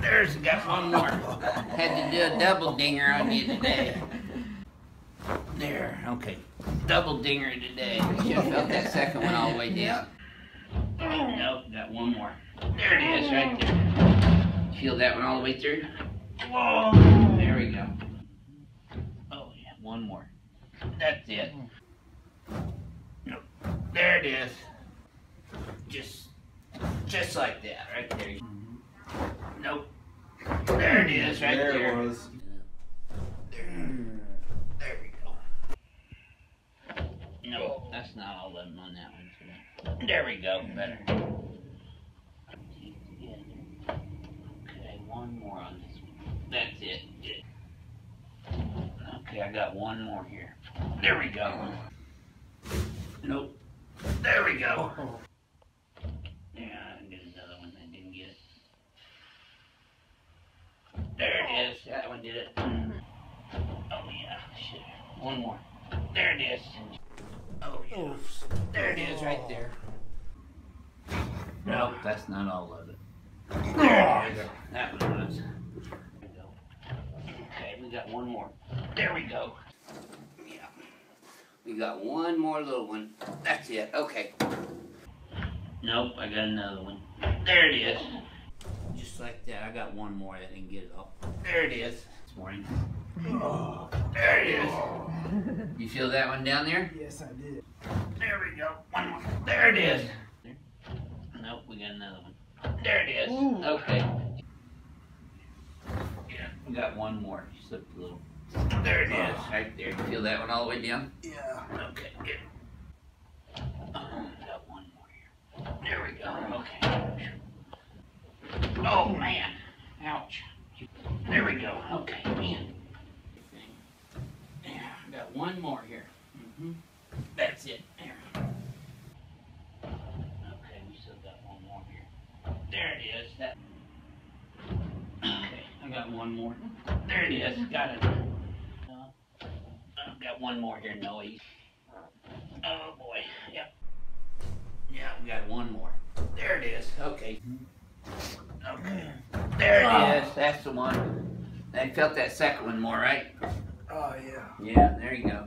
There's got one more. Had to do a double dinger on you today. There, okay. Double dinger today. You should have felt that second one all the way down. Nope, got one more. There it is, right there. Feel that one all the way through. Whoa! There we go. Oh yeah, one more. That's it. Nope. There it is. Just like that, right there. Nope. There it is, right there. There it was. There we go. No, that's not all of them on that one today. There we go, better. Okay, one more on this one. That's it. Okay, I got one more here. There we go. Nope. There we go. There it is. That one did it. Oh, yeah. Shit. One more. There it is. Oh, yeah. Oops. There it is right there. Nope, that's not all of it. There it is. That one was. Okay, we got one more. There we go. Yeah. We got one more little one. That's it. Okay. Nope, I got another one. There it is. Just like that. I got one more. I didn't get it all. There it is. This morning. Oh, there it is. You feel that one down there? Yes, I did. There we go. One more. There it is. There. Nope, we got another one. There it is. Ooh. Okay. Yeah, we got one more. You slipped a little. There it is. Right there. You feel that one all the way down? Yeah. Okay, good. We got one more here. There we go. Okay. Oh man, ouch. There we go, okay, man. Yeah, I got one more here. Mm-hmm. That's it, there. Okay, we still got one more here. There it is, that. Okay, I got one more. There it is, got it. I've got one more here, Noah. Oh boy, yep. Yeah, we got one more. There it is, okay. Okay. There it is. That's the one. They felt that second one more, right? Oh, yeah. Yeah, there you go.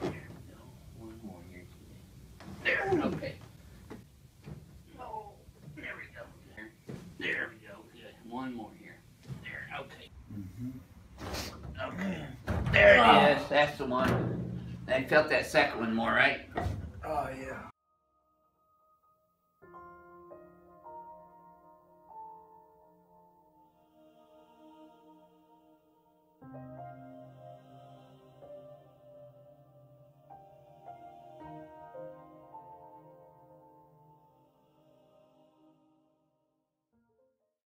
There we go. One more here. There. Okay. Oh, there we go. There we go. Good. One more here. There. Okay. Mm-hmm. Okay. There it is. That's the one. They felt that second one more, right? Oh, yeah.